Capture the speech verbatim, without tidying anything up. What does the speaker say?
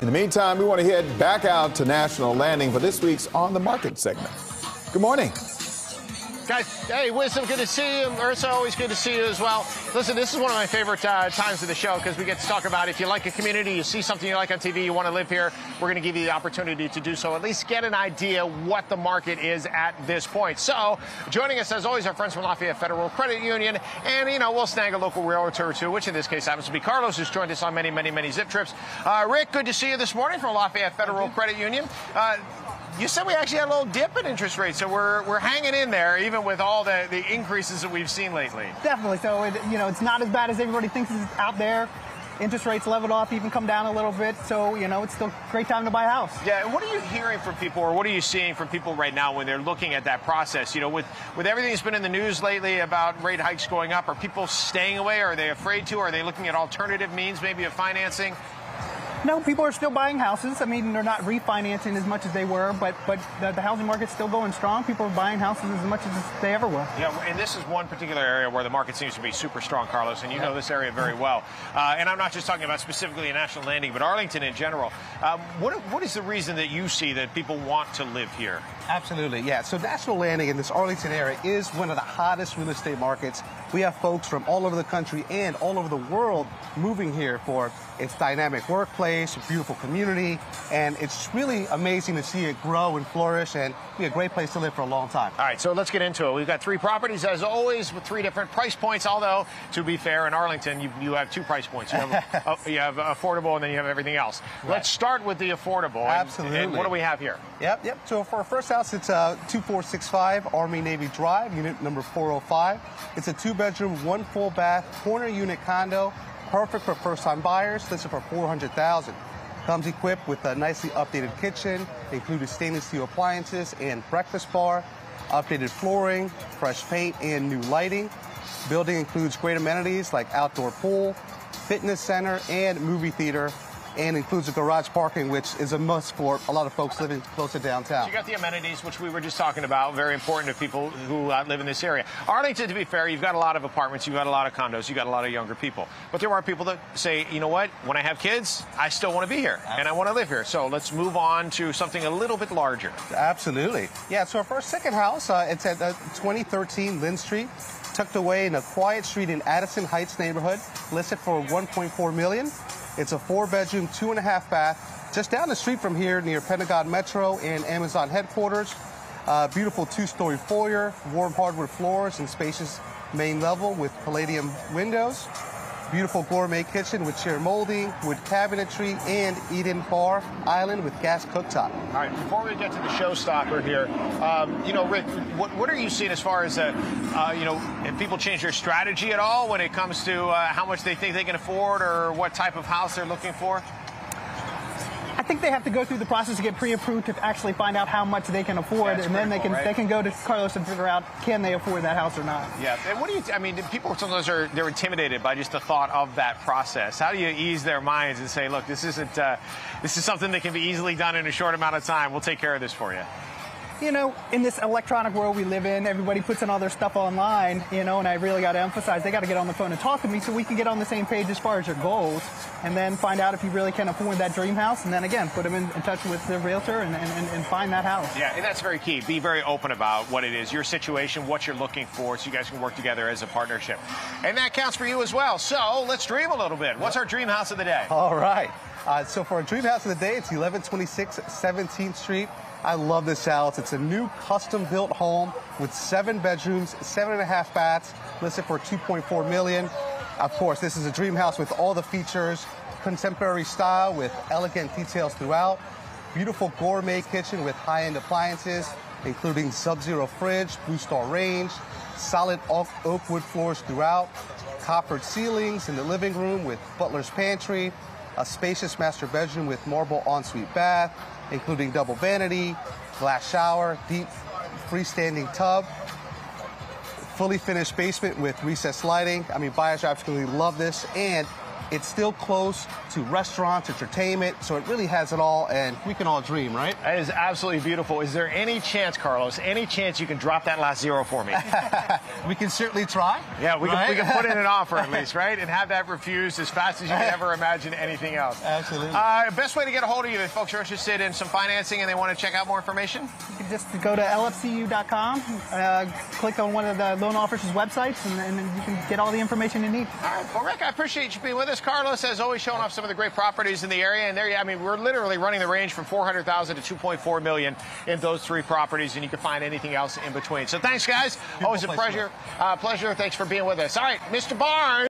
In the meantime, we want to head back out to National Landing for this week's On the Market segment. Good morning. Guys, hey, Wisdom, good to see you. Ursa, always good to see you as well. Listen, this is one of my favorite uh, times of the show because we get to talk about if you like a community, you see something you like on T V, you want to live here, we're going to give you the opportunity to do so, at least get an idea what the market is at this point. So joining us, as always, our friends from Lafayette Federal Credit Union, and, you know, we'll snag a local realtor or two, which in this case happens to be Carlos, who's joined us on many, many, many zip trips. Uh, Rick, good to see you this morning from Lafayette Federal Credit Union. Uh, You said we actually had a little dip in interest rates, so we're we're hanging in there even with all the, the increases that we've seen lately. Definitely. So, it, you know, it's not as bad as everybody thinks it's out there. Interest rates leveled off, even come down a little bit. So, you know, it's still a great time to buy a house. Yeah. And what are you hearing from people, or what are you seeing from people right now when they're looking at that process? You know, with with everything that's been in the news lately about rate hikes going up, are people staying away? Are they afraid to? Are they looking at alternative means maybe of financing? No, people are still buying houses. I mean, they're not refinancing as much as they were, but but the, the housing market's still going strong. People are buying houses as much as they ever were. Yeah, and this is one particular area where the market seems to be super strong, Carlos, and you yeah. know this area very well. Uh, and I'm not just talking about specifically a National Landing, but Arlington in general. Um, what what is the reason that you see that people want to live here? Absolutely, yeah. So National Landing in this Arlington area is one of the hottest real estate markets. We have folks from all over the country and all over the world moving here for its dynamic workplace, a beautiful community, and it's really amazing to see it grow and flourish and be a great place to live for a long time. All right, so let's get into it. We've got three properties, as always, with three different price points, although, to be fair, in Arlington, you, you have two price points. You have, uh, you have affordable, and then you have everything else. Right. Let's start with the affordable. And, Absolutely. And what do we have here? Yep, yep. So for our first house, it's uh, two four six five Army Navy Drive, unit number four oh five. It's a two-bedroom, one full-bath, corner unit condo. Perfect for first-time buyers, listed for four hundred thousand dollars. Comes equipped with a nicely updated kitchen, included stainless steel appliances and breakfast bar, updated flooring, fresh paint, and new lighting. Building includes great amenities like outdoor pool, fitness center, and movie theater, and includes a garage parking, which is a must for a lot of folks living close to downtown. So you got the amenities, which we were just talking about, very important to people who uh, live in this area. Arlington, to be fair, you've got a lot of apartments, you've got a lot of condos, you've got a lot of younger people. But there are people that say, you know what, when I have kids, I still want to be here, Absolutely. And I want to live here. So let's move on to something a little bit larger. Absolutely. Yeah, so for our second house, uh, it's at uh, twenty thirteen Lynn Street, tucked away in a quiet street in Addison Heights neighborhood, listed for one point four million dollars. It's a four-bedroom, two-and-a-half-bath, just down the street from here near Pentagon Metro and Amazon headquarters. Uh, beautiful two-story foyer, warm hardwood floors and spacious main level with palladium windows. Beautiful gourmet kitchen with chair molding, wood cabinetry, and eat-in bar island with gas cooktop. All right, before we get to the showstopper here, um, you know, Rick, what, what are you seeing as far as, uh, uh, you know, if people change their strategy at all when it comes to uh, how much they think they can afford or what type of house they're looking for? I think they have to go through the process to get pre-approved to actually find out how much they can afford, That's and then they can right? they can go to Carlos and figure out can they afford that house or not. Yeah, and what do you? I mean, people sometimes are they're intimidated by just the thought of that process. How do you ease their minds and say, look, this isn't uh, this is something that can be easily done in a short amount of time. We'll take care of this for you. You know, in this electronic world we live in, everybody puts in all their stuff online, you know, and I really got to emphasize they got to get on the phone and talk to me so we can get on the same page as far as your goals and then find out if you really can afford that dream house and then, again, put them in, in touch with the realtor and, and, and find that house. Yeah, and that's very key. Be very open about what it is, your situation, what you're looking for, so you guys can work together as a partnership. And that counts for you as well. So let's dream a little bit. What's our dream house of the day? All right. Uh, so for our dream house of the day, it's eleven twenty-six seventeenth Street. I love this house. It's a new custom-built home with seven bedrooms, seven and a half baths, listed for two point four million dollars. Of course, this is a dream house with all the features, contemporary style with elegant details throughout, beautiful gourmet kitchen with high-end appliances, including Sub-Zero fridge, Blue Star range, solid oak, oak wood floors throughout, coppered ceilings in the living room with butler's pantry, a spacious master bedroom with marble ensuite bath, including double vanity, glass shower, deep freestanding tub, fully finished basement with recessed lighting. I mean, buyers absolutely love this, and It's still close to restaurants, entertainment, so it really has it all, and we can all dream, right? That is absolutely beautiful. Is there any chance, Carlos, any chance you can drop that last zero for me? We can certainly try. Yeah, we, right? can, we can put in an offer at least, right? And have that refused as fast as you can ever imagine anything else. Absolutely. Uh, best way to get a hold of you if folks are interested in some financing and they want to check out more information? You can just go to L F C U dot com, uh, click on one of the loan officers' websites, and, and you can get all the information you need. All right. Well, Rick, I appreciate you being with us. Carlos has always shown off some of the great properties in the area. And there, I mean, we're literally running the range from four hundred thousand dollars to two point four million dollars in those three properties, and you can find anything else in between. So thanks, guys. Always a pleasure. Uh, pleasure. Thanks for being with us. All right, Mister Barnes.